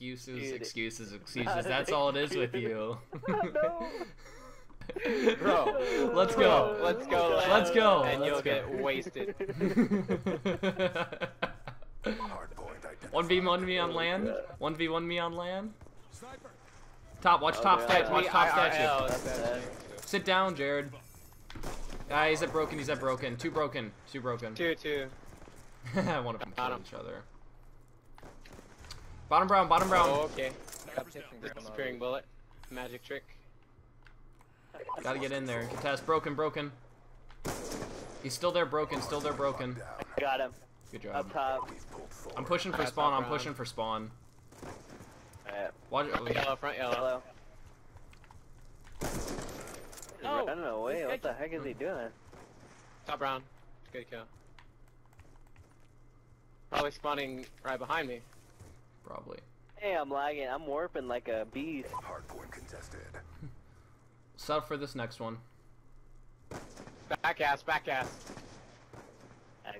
Excuses. That's all it is with you. Bro, let's go. Let's go. Let's go. And you'll get wasted. One v one me on land. Top. Watch top statue. Watch top statue. Sit down, Jared. Ah, he's at broken. He's at broken. Two broken. Two broken. Two. One of them killed each other. Bottom brown. Bottom brown. Oh, okay. Disappearing bullet. Magic trick. Gotta get in there. Contest. Broken. He's still there, broken. Got him. Good job. Up top. I'm pushing for spawn. Watch it. Yellow, front yellow. No. I don't know. Wait, what the heck is he doing? Top brown. Good kill. Probably spawning right behind me. Probably. Hey, I'm lagging. I'm warping like a beast. Hardpoint contested. Set for this next one. Back ass. I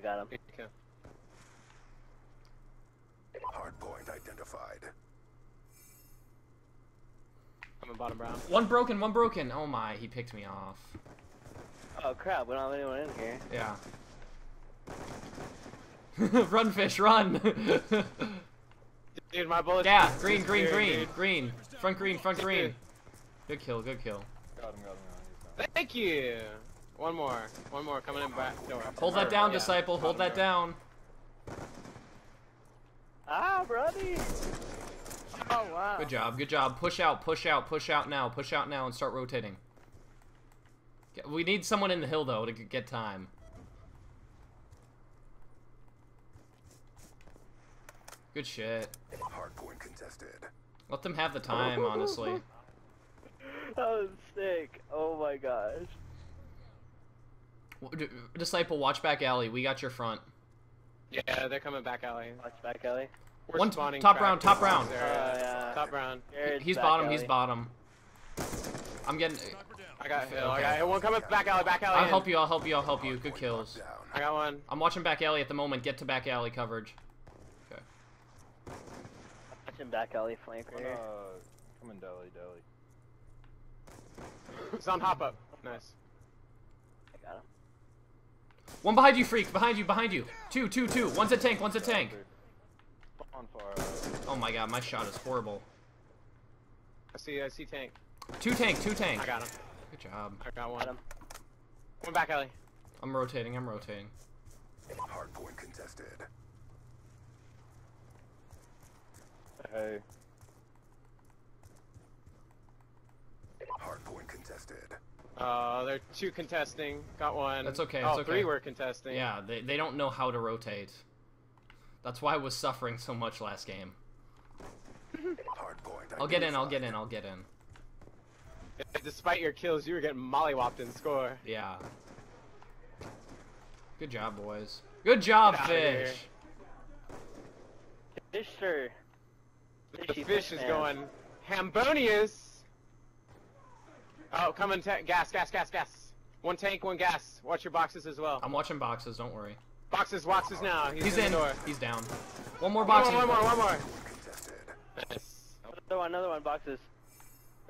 got him. Okay. Hardpoint identified. I'm in bottom brown. One broken. Oh my, he picked me off. Oh crap, we don't have anyone in here. Yeah. Run, fish, run! Dude, my bullets. Yeah, green. Front green. Good kill. Got him. Thank you! One more, coming in back door. Hold that down, Disciple, hold that down. Ah, brother! Oh, wow. Good job. Push out now, and start rotating. We need someone in the hill, though, to get time. Good shit. Hardpoint contested. Let them have the time, honestly. That was sick. Oh my gosh. Disciple, watch back alley. We got your front. Yeah, they're coming back alley. Watch back alley. We're one spawning. Top round. Yeah. Top round. He's bottom. Alley. He's bottom. I'm getting. I got hill. Okay. I got one coming back alley. I'll help you. Good kills. I got one. I'm watching back alley at the moment. Get to back alley coverage. Okay. Watching back alley flanker. Come in, Deli. It's on hop up. Nice. I got him. One behind you, freak. Behind you. Two. One's a tank. Oh my god, my shot is horrible. I see tank. Two tank. I got him. Good job. I got one. One back alley. I'm rotating. Hardpoint contested. Hey. Hardpoint contested. They're two contesting. Got one. That's okay. Oh, three were contesting. Yeah, they don't know how to rotate. That's why I was suffering so much last game. Hardpoint. I'll get in. Despite your kills, you were getting mollywopped in score. Yeah. Good job, boys. Good job, Fish. Fisher. The fish is going Hambonious. Oh, coming! Gas! One tank, one gas. Watch your boxes as well. I'm watching boxes. Don't worry. Boxes now. He's in. The door. He's down. One more box. One more. Nice. Another one. Boxes.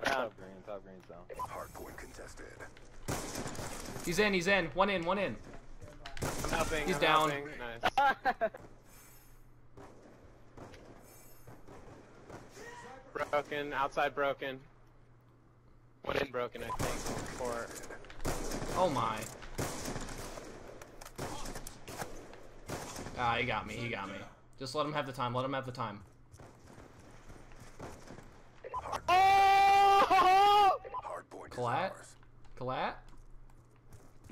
Top green zone. Hardpoint contested. He's in. One in. I'm helping. He's down. Nice. Broken. Outside broken. One in broken, I think. Or... Oh my. Ah, he got me. Just let him have the time. Oh! Collat?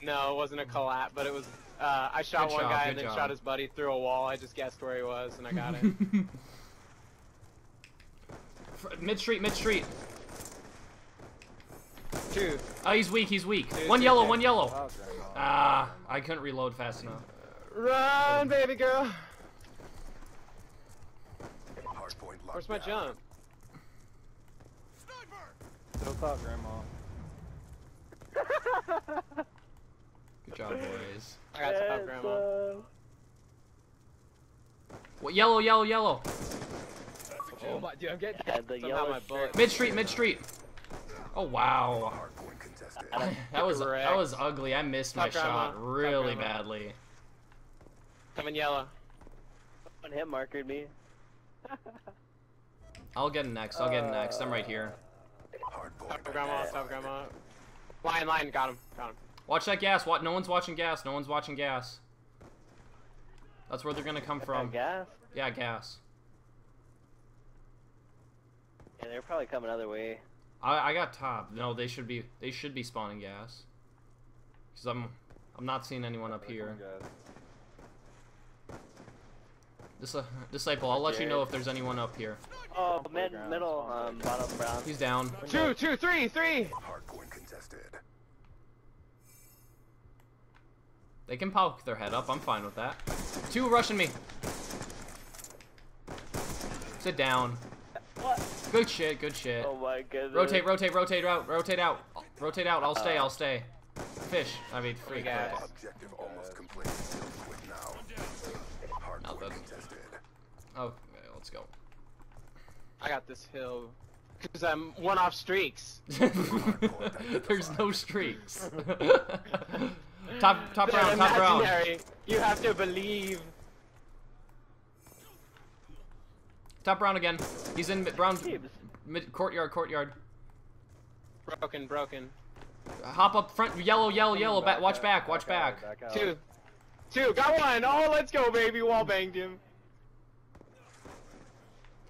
No, it wasn't a collat, but it was... I shot one guy and then shot his buddy through a wall. I just guessed where he was and I got him. Mid-street. Two. Oh, he's weak. Dude, one yellow. Ah, I couldn't reload fast enough. Run, baby girl. Where's my jump? Sniper. No thought, Grandma. Good job, boys. I got top, Grandma. What? Yellow. Oh, Oh my, dude, I'm getting mid-street, mid-street. Oh, wow. That was ugly. I missed my shot really badly. Coming yellow. Someone hit markered me. I'll get next. I'll get next. I'm right here. Top of grandma. Top of grandma. Lion, lion. Got him. Got him. Watch that gas. No one's watching gas. No one's watching gas. That's where they're gonna come from. Gas? Yeah, gas. Yeah, they're probably coming other way. I got top. No, they should be. They should be spawning gas. Cause I'm not seeing anyone up here. Disciple, I'll let you know if there's anyone up here. Oh, middle, bottom brown. He's down. 2, 2, 3, 3! Hardpoint contested. They can poke their head up, I'm fine with that. 2 rushing me. Sit down. What? Good shit, good shit. Oh my goodness. Rotate, rotate, rotate out, rotate out. Rotate out, I'll stay, I'll stay. Fish, I mean, free guys. Objective almost complete. Oh, okay, let's go. I got this hill because I'm one off streaks. There's no streaks. Top round, top round. You have to believe. Top round again. He's in brown mid courtyard, courtyard. Broken, broken. Hop up front, yellow, yellow, yellow. Back, watch back, watch back. Out. 2, 2, got 1. Oh, let's go, baby. Wall banged him.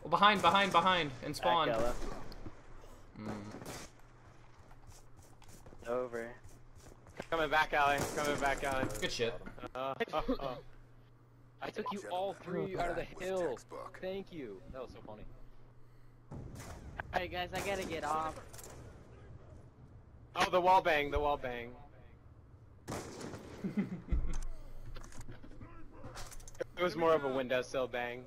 Behind, behind, behind, and spawn. Over. Coming back, Allie. Coming back, Allie. Good shit. I took you all 3 out of the hill. Thank you. That was so funny. Alright, guys, I gotta get off. Oh, the wall bang, the wall bang. It was more of a windowsill bang.